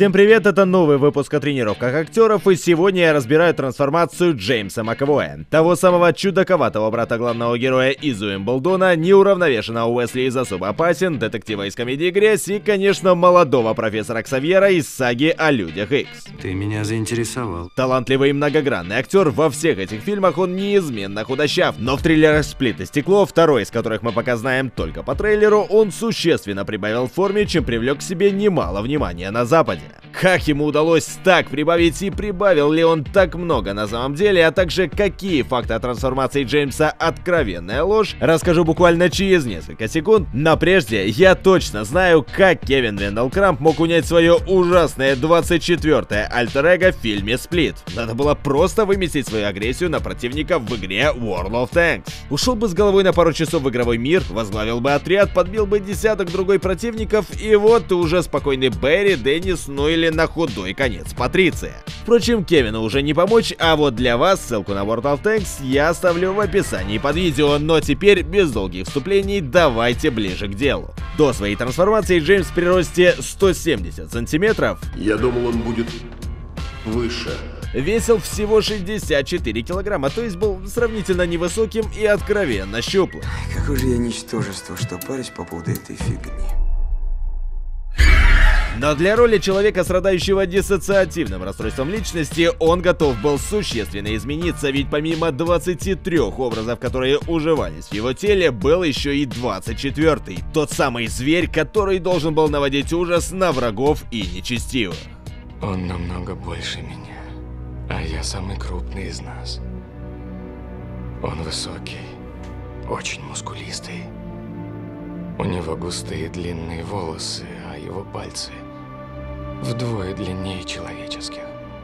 Всем привет, это новый выпуск о тренировках актеров, и сегодня я разбираю трансформацию Джеймса МакЭвоя, того самого чудаковатого брата главного героя из Уимблдона, неуравновешенного Уэсли из «Особо опасен», детектива из комедии «Грязь» и, конечно, молодого профессора Ксавьера из саги о Людях Икс. Ты меня заинтересовал. Талантливый и многогранный актер, во всех этих фильмах он неизменно худощав, но в триллерах «Сплит» и «Стекло», второй из которых мы пока знаем только по трейлеру, он существенно прибавил в форме, чем привлек к себе немало внимания на Западе. Как ему удалось так прибавить и прибавил ли он так много на самом деле, а также какие факты о трансформации Джеймса откровенная ложь, расскажу буквально через несколько секунд, но прежде я точно знаю, как Кевин Вендел Крамп мог унять свое ужасное 24-е альтер-эго в фильме «Сплит». Надо было просто выместить свою агрессию на противника в игре World of Tanks. Ушел бы с головой на пару часов в игровой мир, возглавил бы отряд, подбил бы десяток другой противников, и вот ты уже спокойный Берри, Деннис, ну или на худой конец Патриция. Впрочем, Кевину уже не помочь, а вот для вас ссылку на World of Tanks я оставлю в описании под видео, но теперь без долгих вступлений давайте ближе к делу. До своей трансформации Джеймс при росте 170 сантиметров, я думал, он будет выше, весил всего 64 килограмма, то есть был сравнительно невысоким и откровенно щуплым. Какое же я ничтожество, что парюсь по поводу этой фигни. Но для роли человека, страдающего диссоциативным расстройством личности, он готов был существенно измениться, ведь помимо 23 образов, которые уживались в его теле, был еще и 24-й, тот самый зверь, который должен был наводить ужас на врагов и нечестивых. Он намного больше меня, а я самый крупный из нас. Он высокий, очень мускулистый. У него густые длинные волосы, а его пальцы вдвое длиннее человеческих.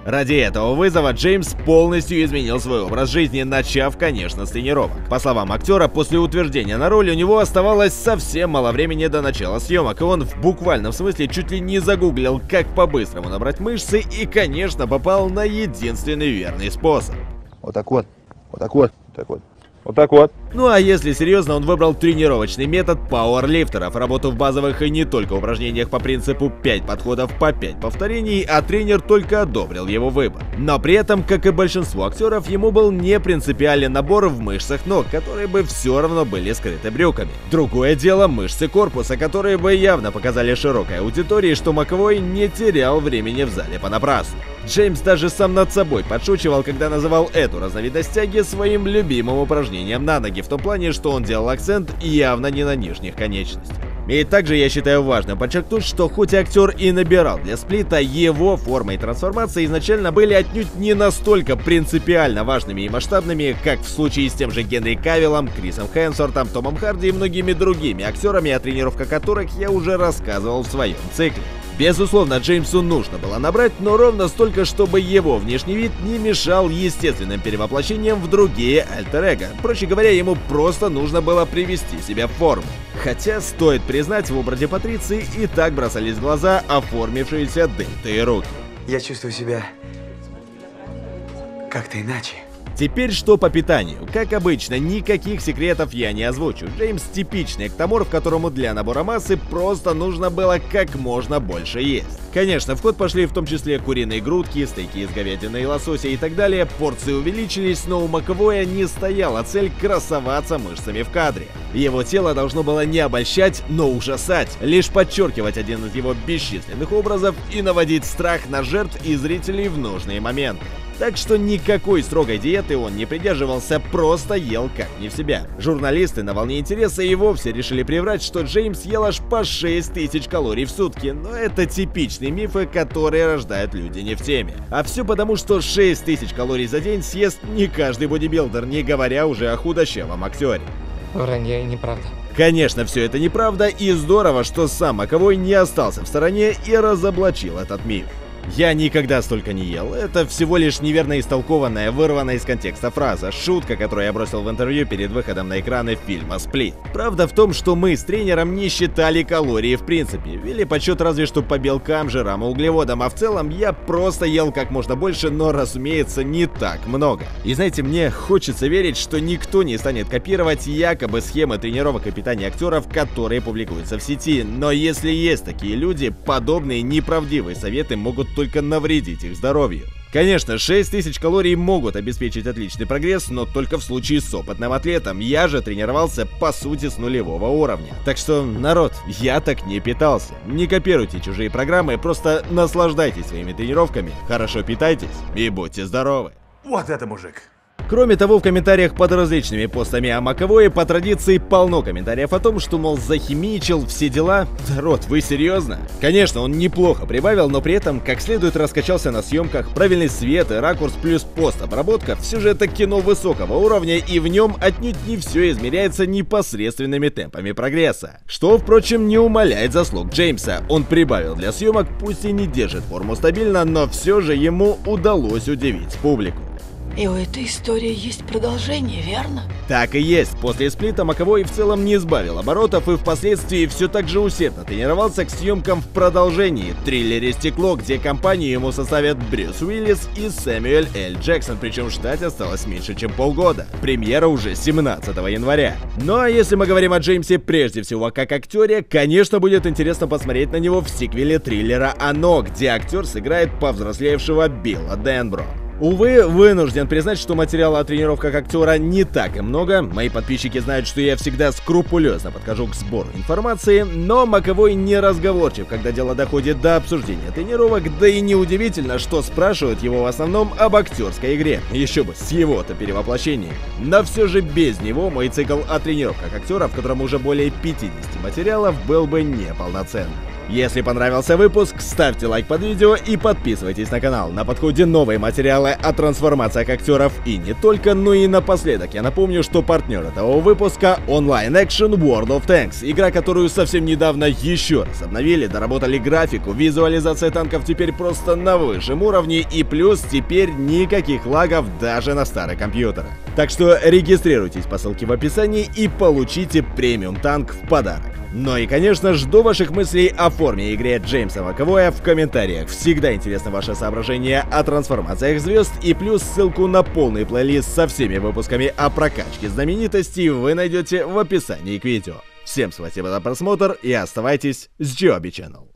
Ради этого вызова Джеймс полностью изменил свой образ жизни, начав, конечно, с тренировок. По словам актера, после утверждения на роль у него оставалось совсем мало времени до начала съемок, и он в буквальном смысле чуть ли не загуглил, как по-быстрому набрать мышцы, и, конечно, попал на единственный верный способ. Вот так вот, вот так вот, вот так вот. Вот так вот. Ну а если серьезно, он выбрал тренировочный метод пауэрлифтеров, работу в базовых и не только упражнениях по принципу 5 подходов по 5 повторений, а тренер только одобрил его выбор. Но при этом, как и большинству актеров, ему был не принципиален набор в мышцах ног, которые бы все равно были скрыты брюками. Другое дело мышцы корпуса, которые бы явно показали широкой аудитории, что МакЭвой не терял времени в зале понапрасну. Джеймс даже сам над собой подшучивал, когда называл эту разновидность тяги своим любимым упражнением на ноги, в том плане, что он делал акцент явно не на нижних конечностях. И также я считаю важным подчеркнуть, что хоть актер и набирал для «Сплита», его формы и трансформации изначально были отнюдь не настолько принципиально важными и масштабными, как в случае с тем же Генри Кавиллом, Крисом Хэнсвортом, Томом Харди и многими другими актерами, о тренировках которых я уже рассказывал в своем цикле. Безусловно, Джеймсу нужно было набрать, но ровно столько, чтобы его внешний вид не мешал естественным перевоплощениям в другие альтер-эго. Проще говоря, ему просто нужно было привести себя в форму. Хотя, стоит признать, в образе Патриции и так бросались в глаза оформившиеся дельты и руки. Я чувствую себя как-то иначе. Теперь что по питанию. Как обычно, никаких секретов я не озвучу. Джеймс – типичный эктоморф, которому для набора массы просто нужно было как можно больше есть. Конечно, в ход пошли в том числе куриные грудки, стейки из говядины и лосося и так далее, порции увеличились, но у МакЭвоя не стояла цель красоваться мышцами в кадре. Его тело должно было не обольщать, но ужасать, лишь подчеркивать один из его бесчисленных образов и наводить страх на жертв и зрителей в нужные моменты. Так что никакой строгой диеты он не придерживался, просто ел как не в себя. Журналисты на волне интереса и вовсе решили приврать, что Джеймс ел аж по 6000 калорий в сутки, но это типичные мифы, которые рождают люди не в теме. А все потому, что 6000 калорий за день съест не каждый бодибилдер, не говоря уже о худощавом актере. Вранье и неправда. Конечно, все это неправда, и здорово, что сам МакЭвой не остался в стороне и разоблачил этот миф. Я никогда столько не ел. Это всего лишь неверно истолкованная, вырванная из контекста фраза, шутка, которую я бросил в интервью перед выходом на экраны фильма «Сплит». Правда в том, что мы с тренером не считали калории в принципе, вели подсчет разве что по белкам, жирам и углеводам, а в целом я просто ел как можно больше, но, разумеется, не так много. И знаете, мне хочется верить, что никто не станет копировать якобы схемы тренировок и питания актеров, которые публикуются в сети, но если есть такие люди, подобные неправдивые советы могут только навредить их здоровью. Конечно, 6000 калорий могут обеспечить отличный прогресс, но только в случае с опытным атлетом. Я же тренировался, по сути, с нулевого уровня. Так что, народ, я так не питался. Не копируйте чужие программы, просто наслаждайтесь своими тренировками, хорошо питайтесь и будьте здоровы. Вот это мужик! Кроме того, в комментариях под различными постами о МакЭвое по традиции полно комментариев о том, что, мол, захимичил, все дела. Народ, вы серьезно? Конечно, он неплохо прибавил, но при этом как следует раскачался на съемках, правильный свет и ракурс плюс постобработка, все же это кино высокого уровня, и в нем отнюдь не все измеряется непосредственными темпами прогресса. Что, впрочем, не умаляет заслуг Джеймса. Он прибавил для съемок, пусть и не держит форму стабильно, но все же ему удалось удивить публику. И у этой истории есть продолжение, верно? Так и есть. После «Сплита» МакЭвой в целом не избавил оборотов и впоследствии все так же усердно тренировался к съемкам в продолжении триллере «Стекло», где компанию ему составят Брюс Уиллис и Сэмюэль Л. Джексон, причем ждать осталось меньше, чем полгода. Премьера уже 17 января. Ну а если мы говорим о Джеймсе прежде всего как актере, конечно, будет интересно посмотреть на него в сиквеле триллера «Оно», где актер сыграет повзрослевшего Билла Денбро. Увы, вынужден признать, что материала о тренировках актера не так и много. Мои подписчики знают, что я всегда скрупулезно подхожу к сбору информации, но МакЭвой не разговорчив, когда дело доходит до обсуждения тренировок, да и неудивительно, что спрашивают его в основном об актерской игре. Еще бы, с его-то перевоплощением. Но все же без него мой цикл о тренировках актера, в котором уже более 50 материалов, был бы неполноценным. Если понравился выпуск, ставьте лайк под видео и подписывайтесь на канал. На подходе новые материалы о трансформациях актеров и не только, но и напоследок я напомню, что партнер этого выпуска — онлайн-экшен World of Tanks, игра, которую совсем недавно еще раз обновили, доработали графику, визуализация танков теперь просто на высшем уровне и плюс теперь никаких лагов даже на старых компьютерах. Так что регистрируйтесь по ссылке в описании и получите премиум танк в подарок. Ну и, конечно, жду ваших мыслей о форме игры Джеймса МакЭвоя в комментариях. Всегда интересно ваше соображение о трансформациях звезд, и плюс ссылку на полный плейлист со всеми выпусками о прокачке знаменитостей вы найдете в описании к видео. Всем спасибо за просмотр и оставайтесь с GoB Channel.